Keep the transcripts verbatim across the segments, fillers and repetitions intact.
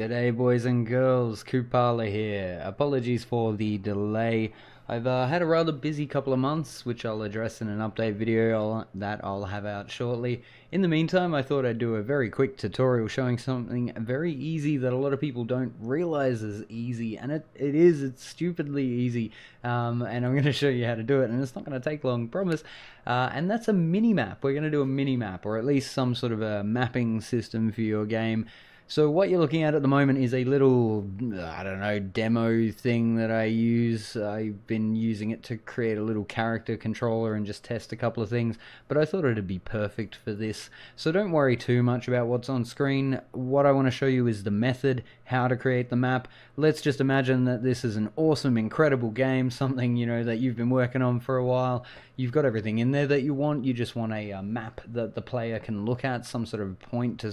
G'day boys and girls, Koopala here. Apologies for the delay. I've uh, had a rather busy couple of months, which I'll address in an update video that I'll have out shortly. In the meantime, I thought I'd do a very quick tutorial showing something very easy that a lot of people don't realize is easy, and it, it is, it's stupidly easy, um, and I'm going to show you how to do it, and it's not going to take long, promise, uh, and that's a mini-map. We're going to do a mini-map, or at least some sort of a mapping system for your game. So what you're looking at at the moment is a little, I don't know, demo thing that I use. I've been using it to create a little character controller and just test a couple of things, but I thought it'd be perfect for this. So don't worry too much about what's on screen. What I want to show you is the method, how to create the map. Let's just imagine that this is an awesome, incredible game, something, you know, that you've been working on for a while. You've got everything in there that you want. You just want a, a map that the player can look at, some sort of point to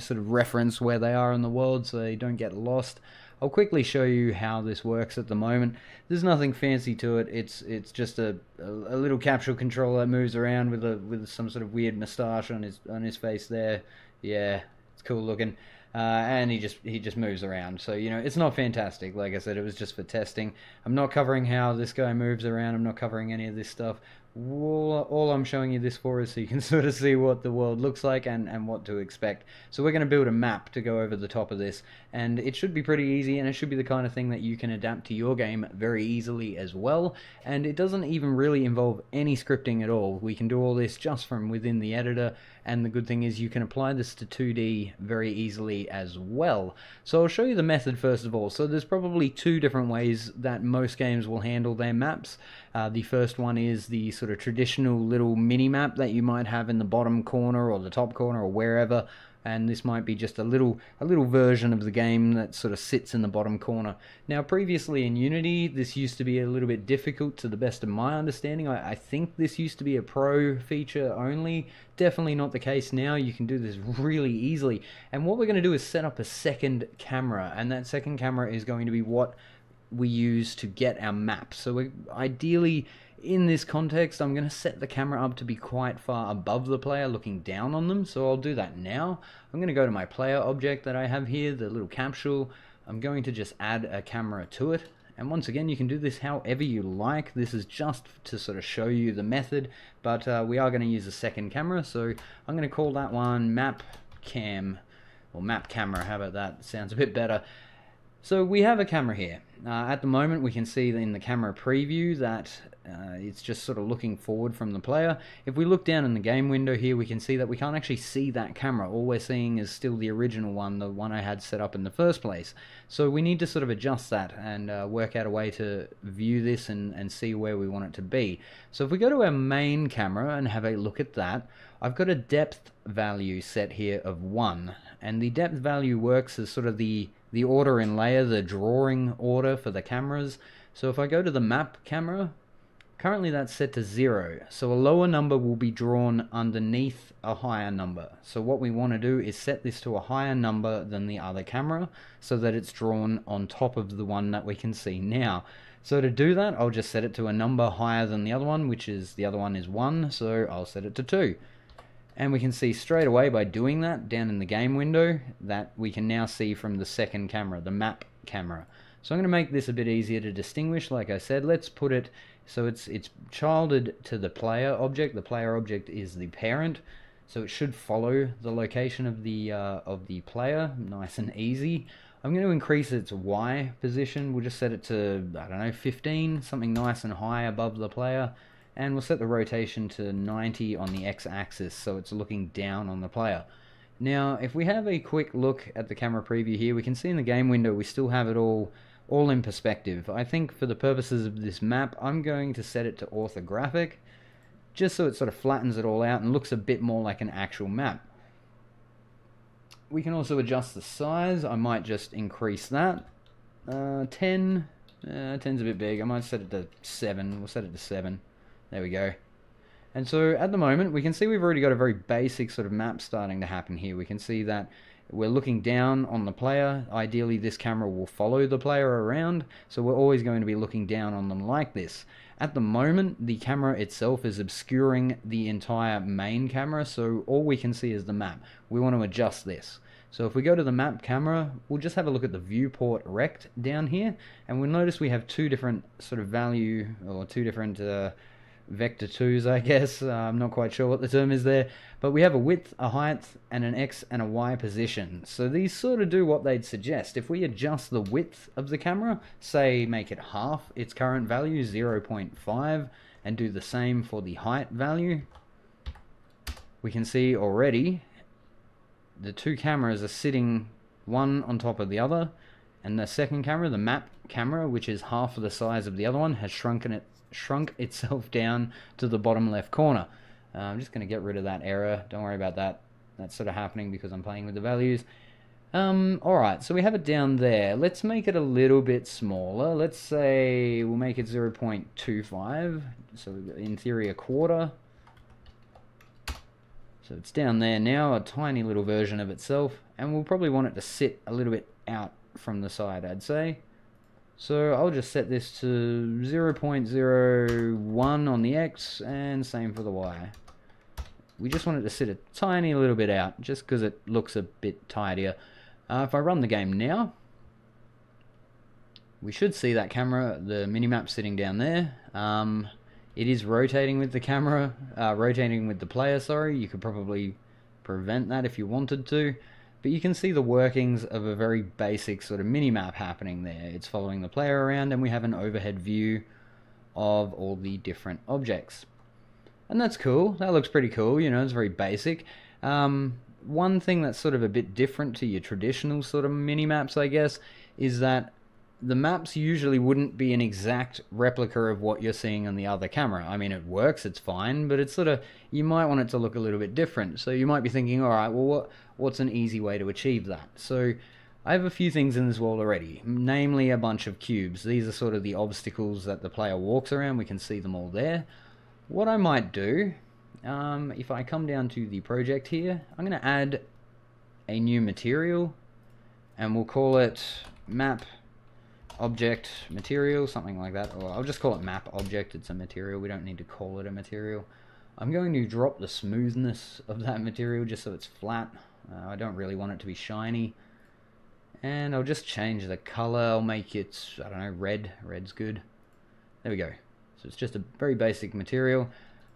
sort of reference where where they are in the world so they don't get lost. I'll quickly show you how this works at the moment. There's nothing fancy to it. It's it's just a, a little capsule controller that moves around with a with some sort of weird moustache on his on his face there. Yeah, it's cool looking. Uh, and he just he just moves around. So you know it's not fantastic. Like I said, it was just for testing. I'm not covering how this guy moves around. I'm not covering any of this stuff. All I'm showing you this for is so you can sort of see what the world looks like and, and what to expect. So we're going to build a map to go over the top of this, and it should be pretty easy, and it should be the kind of thing that you can adapt to your game very easily as well, and it doesn't even really involve any scripting at all. We can do all this just from within the editor, and the good thing is you can apply this to two D very easily as well. So I'll show you the method first of all. So there's probably two different ways that most games will handle their maps. Uh, the first one is the sort of traditional little mini map that you might have in the bottom corner or the top corner or wherever, and this might be just a little a little version of the game that sort of sits in the bottom corner. Now previously in Unity this used to be a little bit difficult to the best of my understanding. I, I think this used to be a pro feature only. Definitely not the case now. You can do this really easily, and what we're going to do is set up a second camera, and that second camera is going to be what we use to get our map. So we ideally in this context I'm going to set the camera up to be quite far above the player looking down on them, so I'll do that now. I'm going to go to my player object that I have here, the little capsule. I'm going to just add a camera to it, and once again you can do this however you like. This is just to sort of show you the method, but uh, we are going to use a second camera, so I'm going to call that one map cam, or map camera, how about that, sounds a bit better. So we have a camera here. Uh, at the moment we can see in the camera preview that uh, it's just sort of looking forward from the player. If we look down in the game window here, we can see that we can't actually see that camera. All we're seeing is still the original one, the one I had set up in the first place. So we need to sort of adjust that and uh, work out a way to view this and, and see where we want it to be. So if we go to our main camera and have a look at that, I've got a depth value set here of one, and the depth value works as sort of the the order in layer, the drawing order for the cameras. So if I go to the map camera, currently that's set to zero, so a lower number will be drawn underneath a higher number. So what we want to do is set this to a higher number than the other camera so that it's drawn on top of the one that we can see now. So to do that, I'll just set it to a number higher than the other one, which is the other one is one, so I'll set it to two. And we can see straight away by doing that down in the game window that we can now see from the second camera, the map camera. So I'm going to make this a bit easier to distinguish. Like I said, let's put it so it's it's childed to the player object. The player object is the parent, so it should follow the location of the uh, of the player. Nice and easy. I'm going to increase its Y position. We'll just set it to, I don't know, fifteen, something nice and high above the player. And we'll set the rotation to ninety on the x-axis so it's looking down on the player. Now if we have a quick look at the camera preview here, we can see in the game window we still have it all all in perspective. I think for the purposes of this map I'm going to set it to orthographic just so it sort of flattens it all out and looks a bit more like an actual map. We can also adjust the size. I might just increase that. Uh, ten. Uh, ten's a bit big. I might set it to seven. We'll set it to seven. There we go. And so at the moment we can see we've already got a very basic sort of map starting to happen here. We can see that we're looking down on the player. Ideally this camera will follow the player around, so we're always going to be looking down on them like this. At the moment the camera itself is obscuring the entire main camera, so all we can see is the map. We want to adjust this. So if we go to the map camera, we'll just have a look at the viewport rect down here, and we'll notice we have two different sort of value, or two different uh, vector twos, I guess. Uh, I'm not quite sure what the term is there, but we have a width, a height, and an X and a Y position. So these sort of do what they'd suggest. If we adjust the width of the camera, say make it half its current value, zero point five, and do the same for the height value, we can see already the two cameras are sitting one on top of the other, and the second camera, the map camera, which is half of the size of the other one, has shrunken it shrunk itself down to the bottom left corner. uh, I'm just going to get rid of that error, don't worry about that, that's sort of happening because I'm playing with the values. Um, alright, so we have it down there. Let's make it a little bit smaller. Let's say we'll make it zero point two five, so in theory a quarter. So it's down there now, a tiny little version of itself, and we'll probably want it to sit a little bit out from the side, I'd say. So I'll just set this to zero point zero one on the X, and same for the Y. We just want it to sit a tiny little bit out, just because it looks a bit tidier. Uh, if I run the game now, we should see that camera, the minimap, sitting down there. Um, It is rotating with the camera, uh, rotating with the player, sorry. You could probably prevent that if you wanted to, but you can see the workings of a very basic sort of mini-map happening there. It's following the player around, and we have an overhead view of all the different objects. And that's cool, that looks pretty cool, you know, it's very basic. Um, one thing that's sort of a bit different to your traditional sort of mini-maps, I guess, is that the maps usually wouldn't be an exact replica of what you're seeing on the other camera. I mean, it works, it's fine, but it's sort of, you might want it to look a little bit different. So you might be thinking, all right, well, what, what's an easy way to achieve that? So I have a few things in this world already, namely a bunch of cubes. These are sort of the obstacles that the player walks around. We can see them all there. What I might do, um, if I come down to the project here, I'm going to add a new material, and we'll call it map object material, something like that, or I'll just call it map object. It's a material, we don't need to call it a material. I'm going to drop the smoothness of that material just so it's flat. uh, I don't really want it to be shiny, and I'll just change the color. I'll make it, I don't know, red. Red's good. There we go. So it's just a very basic material.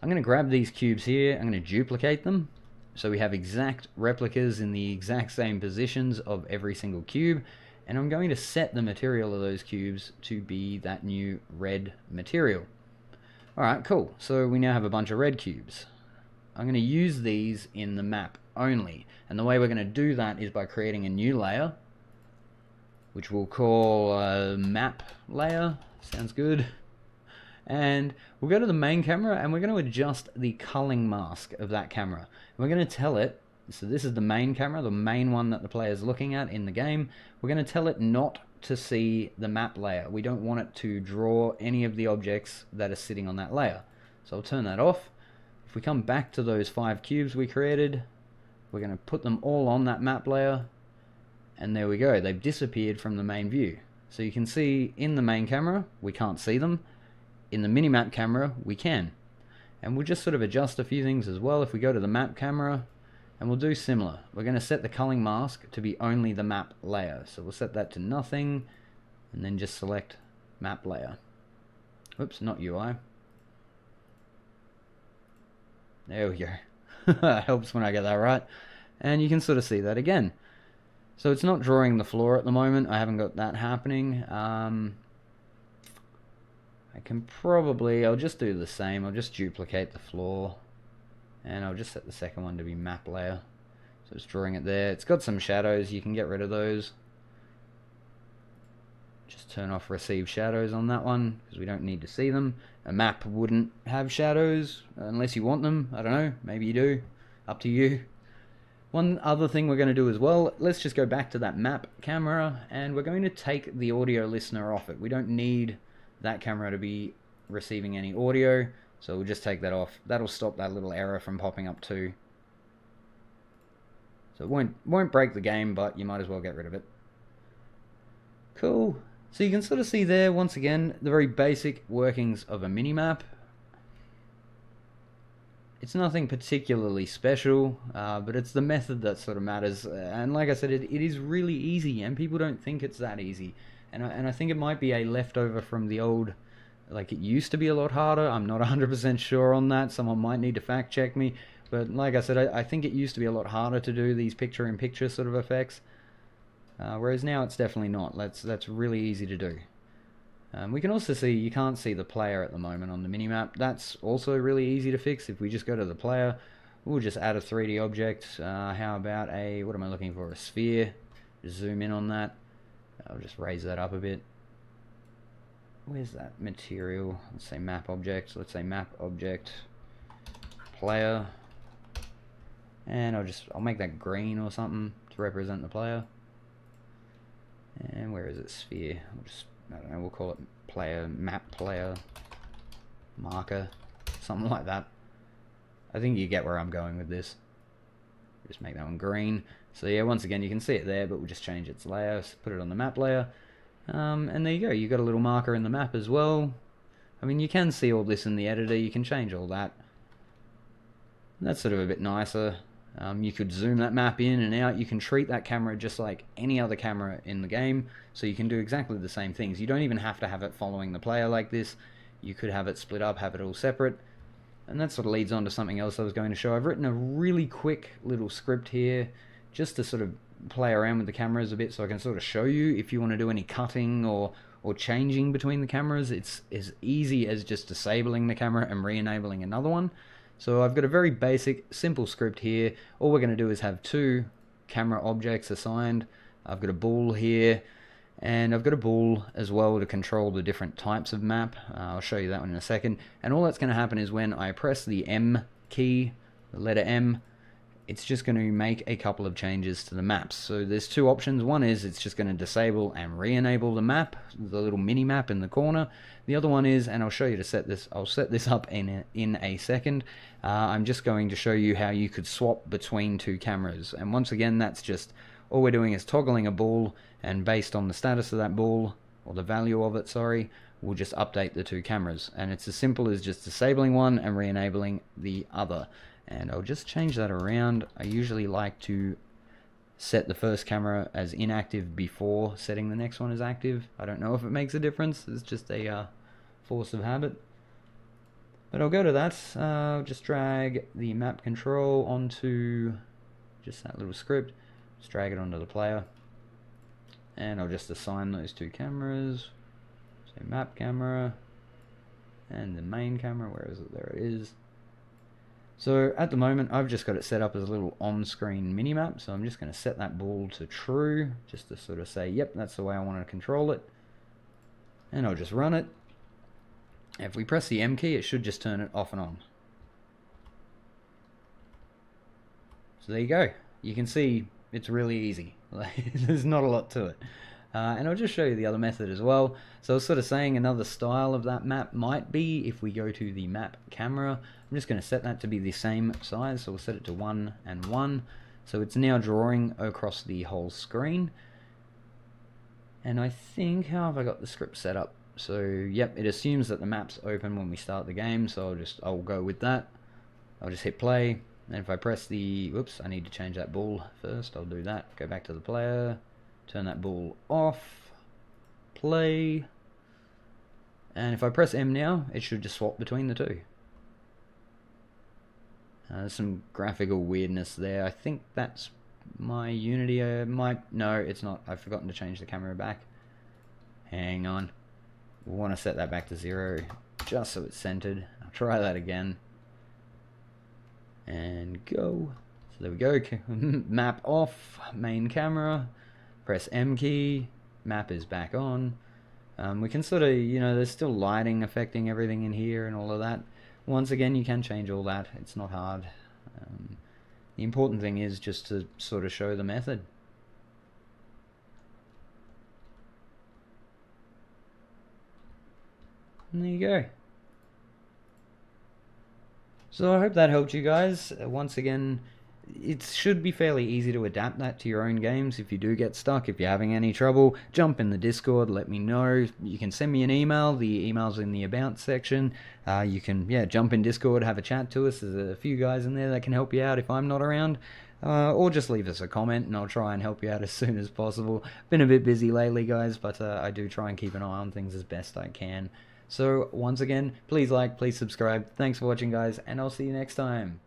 I'm going to grab these cubes here, I'm going to duplicate them so we have exact replicas in the exact same positions of every single cube. And I'm going to set the material of those cubes to be that new red material. Alright, cool. So we now have a bunch of red cubes. I'm going to use these in the map only. And the way we're going to do that is by creating a new layer, which we'll call uh, map layer. Sounds good. And we'll go to the main camera, and we're going to adjust the culling mask of that camera. And we're going to tell it, so this is the main camera, the main one that the player is looking at in the game. We're going to tell it not to see the map layer. We don't want it to draw any of the objects that are sitting on that layer. So I'll turn that off. If we come back to those five cubes we created, we're going to put them all on that map layer. And there we go. They've disappeared from the main view. So you can see in the main camera, we can't see them. In the minimap camera, we can. And we'll just sort of adjust a few things as well. If we go to the map camera, and we'll do similar. We're going to set the culling mask to be only the map layer. So we'll set that to nothing, and then just select map layer. Oops, not U I. There we go. Helps when I get that right. And you can sort of see that again. So it's not drawing the floor at the moment. I haven't got that happening. Um, I can probably, I'll just do the same. I'll just duplicate the floor. And I'll just set the second one to be map layer. So it's drawing it there. It's got some shadows. You can get rid of those. Just turn off receive shadows on that one, because we don't need to see them. A map wouldn't have shadows unless you want them. I don't know. Maybe you do. Up to you. One other thing we're going to do as well, let's just go back to that map camera, and we're going to take the audio listener off it. We don't need that camera to be receiving any audio. So we'll just take that off. That'll stop that little error from popping up too. So it won't, won't break the game, but you might as well get rid of it. Cool. So you can sort of see there, once again, the very basic workings of a minimap. It's nothing particularly special, uh, but it's the method that sort of matters. And like I said, it, it is really easy, and people don't think it's that easy. And I, and I think it might be a leftover from the old, like it used to be a lot harder. I'm not one hundred percent sure on that. Someone might need to fact check me. But like I said, I, I think it used to be a lot harder to do these picture-in-picture sort of effects. Uh, whereas now it's definitely not. That's, that's really easy to do. Um, we can also see, you can't see the player at the moment on the minimap. That's also really easy to fix. If we just go to the player, we'll just add a three D object. Uh, how about a, what am I looking for? A sphere. Just zoom in on that. I'll just raise that up a bit. Where's that material? Let's say map object. Let's say map object player. And I'll just, I'll make that green or something to represent the player. And where is it? Sphere. I'll just, I don't know, we'll call it player, map player, marker, something like that. I think you get where I'm going with this. Just make that one green. So yeah, once again, you can see it there, but we'll just change its layer, put it on the map layer. Um, and there you go, you got a little marker in the map as well. I mean, you can see all this in the editor, you can change all that. That's sort of a bit nicer. Um, you could zoom that map in and out. You can treat that camera just like any other camera in the game, so you can do exactly the same things. You don't even have to have it following the player like this. You could have it split up, have it all separate. And that sort of leads on to something else I was going to show. I've written a really quick little script here just to sort of play around with the cameras a bit, so I can sort of show you if you want to do any cutting or, or changing between the cameras. It's as easy as just disabling the camera and re-enabling another one. So I've got a very basic, simple script here. All we're going to do is have two camera objects assigned. I've got a bool here, and I've got a bool as well to control the different types of map. Uh, I'll show you that one in a second. And all that's going to happen is when I press the M key, the letter M, it's just going to make a couple of changes to the maps. So there's two options. One is it's just going to disable and re-enable the map, the little mini map in the corner. The other one is, and I'll show you to set this, I'll set this up in a, in a second. Uh, I'm just going to show you how you could swap between two cameras. And once again, that's just, all we're doing is toggling a ball, and based on the status of that ball, or the value of it, sorry, we'll just update the two cameras. And it's as simple as just disabling one and re-enabling the other. And I'll just change that around. I usually like to set the first camera as inactive before setting the next one as active. I don't know if it makes a difference. It's just a uh, force of habit. But I'll go to that. Uh, I'll just drag the map control onto just that little script. Just drag it onto the player. And I'll just assign those two cameras. So map camera and the main camera. Where is it? There it is. So at the moment, I've just got it set up as a little on-screen minimap, so I'm just going to set that ball to true, just to sort of say, yep, that's the way I want to control it. And I'll just run it. If we press the M key, it should just turn it off and on. So there you go. You can see it's really easy. There's not a lot to it. Uh, and I'll just show you the other method as well. So I was sort of saying another style of that map might be if we go to the map camera. I'm just going to set that to be the same size, so we'll set it to one and one. So it's now drawing across the whole screen. And I think, how have I got the script set up? So yep, it assumes that the map's open when we start the game, so I'll just, I'll go with that. I'll just hit play, and if I press the, whoops, I need to change that ball first. I'll do that, go back to the player. Turn that ball off, play, and if I press M now, it should just swap between the two. Uh, there's some graphical weirdness there. I think that's my Unity, uh, my, no, it's not. I've forgotten to change the camera back. Hang on. We want to set that back to zero, just so it's centered. I'll try that again. And go. So there we go, map off, main camera. Press M key, map is back on. Um, we can sort of, you know, there's still lighting affecting everything in here and all of that. Once again, you can change all that, it's not hard. Um, the important thing is just to sort of show the method. And there you go. So I hope that helped you guys. Once again, it should be fairly easy to adapt that to your own games. If you do get stuck, if you're having any trouble, jump in the Discord, let me know. You can send me an email, the email's in the about section. Uh, you can, yeah, jump in Discord, have a chat to us. There's a few guys in there that can help you out if I'm not around. Uh, or just leave us a comment and I'll try and help you out as soon as possible. Been a bit busy lately, guys, but uh, I do try and keep an eye on things as best I can. So, once again, please like, please subscribe. Thanks for watching, guys, and I'll see you next time.